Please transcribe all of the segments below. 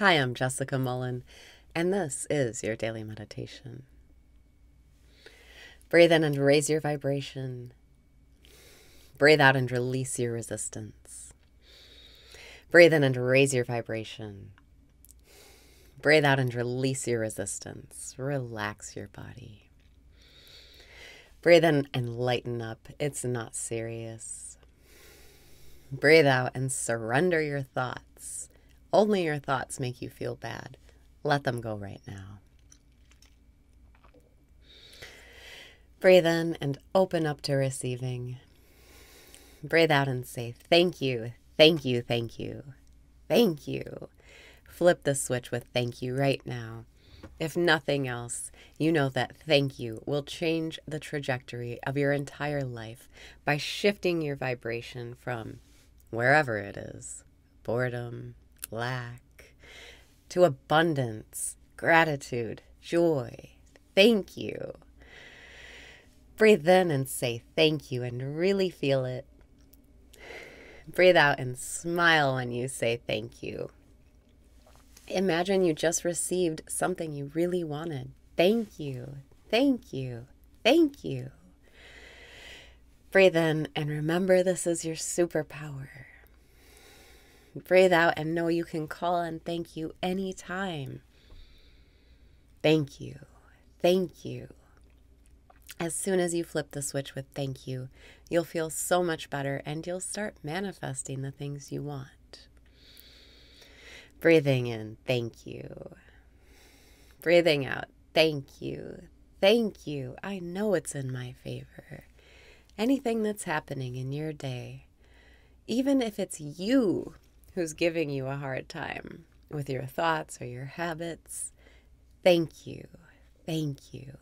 Hi, I'm Jessica Mullen, and this is your daily meditation. Breathe in and raise your vibration. Breathe out and release your resistance. Breathe in and raise your vibration. Breathe out and release your resistance. Relax your body. Breathe in and lighten up. It's not serious. Breathe out and surrender your thoughts. Only your thoughts make you feel bad. Let them go right now. Breathe in and open up to receiving. Breathe out and say, thank you, thank you, thank you, thank you. Flip the switch with thank you right now. If nothing else, you know that thank you will change the trajectory of your entire life by shifting your vibration from wherever it is, boredom, lack, to abundance, gratitude, joy. Thank you. Breathe in and say thank you and really feel it. Breathe out and smile when you say thank you. Imagine you just received something you really wanted. Thank you. Thank you. Thank you. Breathe in and remember this is your superpower. Breathe out and know you can call on thank you anytime. Thank you. Thank you. As soon as you flip the switch with thank you, you'll feel so much better and you'll start manifesting the things you want. Breathing in, thank you. Breathing out, thank you. Thank you. I know it's in my favor. Anything that's happening in your day, even if it's you who's giving you a hard time with your thoughts or your habits, thank you. Thank you.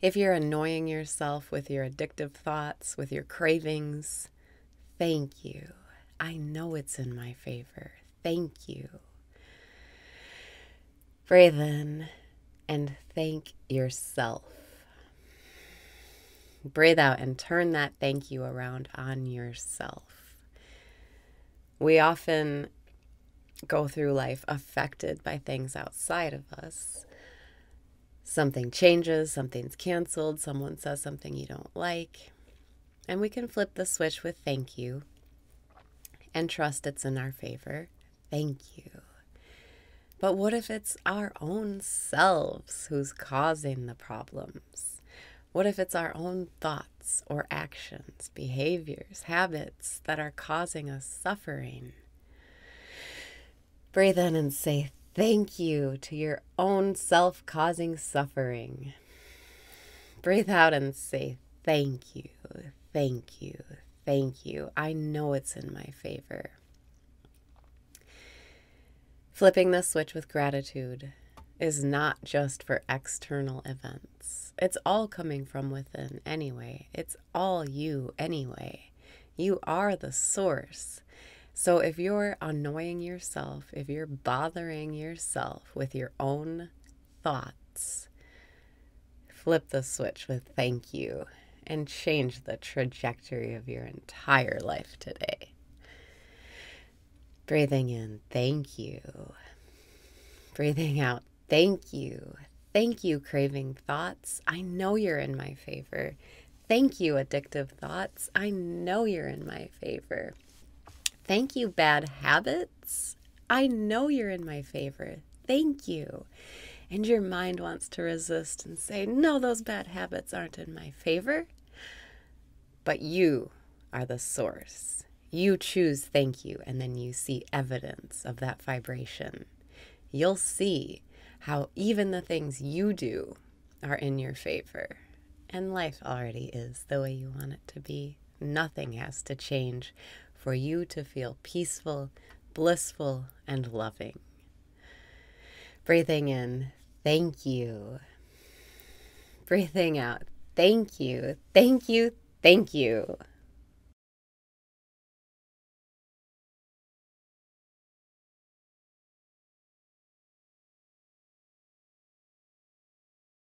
If you're annoying yourself with your addictive thoughts, with your cravings, thank you. I know it's in my favor. Thank you. Breathe in and thank yourself. Breathe out and turn that thank you around on yourself. We often go through life affected by things outside of us. Something changes, something's canceled, someone says something you don't like, and we can flip the switch with thank you and trust it's in our favor. Thank you. But what if it's our own selves who's causing the problems? What if it's our own thoughts or actions, behaviors, habits that are causing us suffering? Breathe in and say thank you to your own self causing suffering. Breathe out and say thank you, thank you, thank you. I know it's in my favor. Flipping the switch with gratitude is not just for external events. It's all coming from within anyway. It's all you anyway. You are the source. So if you're annoying yourself, if you're bothering yourself with your own thoughts, flip the switch with thank you and change the trajectory of your entire life today. Breathing in, thank you. Breathing out, thank you. Thank you, craving thoughts. I know you're in my favor. Thank you, addictive thoughts. I know you're in my favor. Thank you, bad habits. I know you're in my favor. Thank you. And your mind wants to resist and say, no, those bad habits aren't in my favor. But you are the source. You choose thank you, and then you see evidence of that vibration. You'll see how even the things you do are in your favor. And life already is the way you want it to be. Nothing has to change for you to feel peaceful, blissful, and loving. Breathing in, thank you. Breathing out, thank you, thank you, thank you.